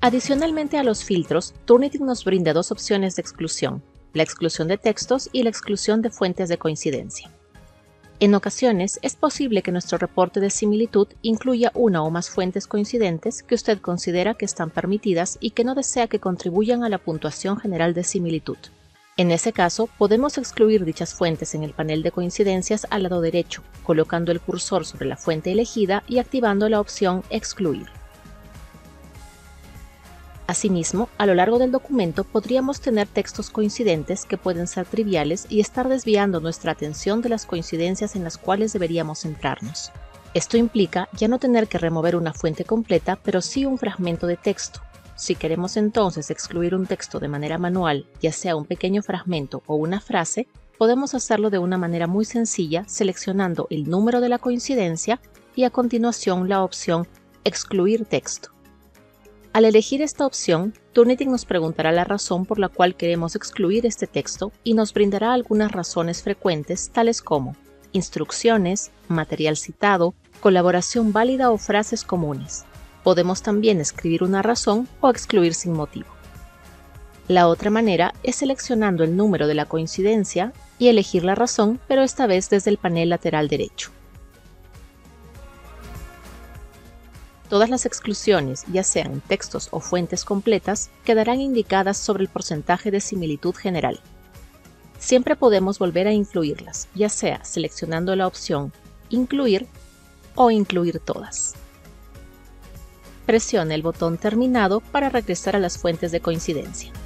Adicionalmente a los filtros, Turnitin nos brinda dos opciones de exclusión, la exclusión de textos y la exclusión de fuentes de coincidencia. En ocasiones, es posible que nuestro reporte de similitud incluya una o más fuentes coincidentes que usted considera que están permitidas y que no desea que contribuyan a la puntuación general de similitud. En ese caso, podemos excluir dichas fuentes en el panel de coincidencias al lado derecho, colocando el cursor sobre la fuente elegida y activando la opción Excluir. Asimismo, a lo largo del documento podríamos tener textos coincidentes que pueden ser triviales y estar desviando nuestra atención de las coincidencias en las cuales deberíamos centrarnos. Esto implica ya no tener que remover una fuente completa, pero sí un fragmento de texto. Si queremos entonces excluir un texto de manera manual, ya sea un pequeño fragmento o una frase, podemos hacerlo de una manera muy sencilla seleccionando el número de la coincidencia y a continuación la opción Excluir texto. Al elegir esta opción, Turnitin nos preguntará la razón por la cual queremos excluir este texto y nos brindará algunas razones frecuentes tales como instrucciones, material citado, colaboración válida o frases comunes. Podemos también escribir una razón o excluir sin motivo. La otra manera es seleccionando el número de la coincidencia y elegir la razón, pero esta vez desde el panel lateral derecho. Todas las exclusiones, ya sean textos o fuentes completas, quedarán indicadas sobre el porcentaje de similitud general. Siempre podemos volver a incluirlas, ya sea seleccionando la opción Incluir o Incluir todas. Presione el botón Terminado para regresar a las fuentes de coincidencia.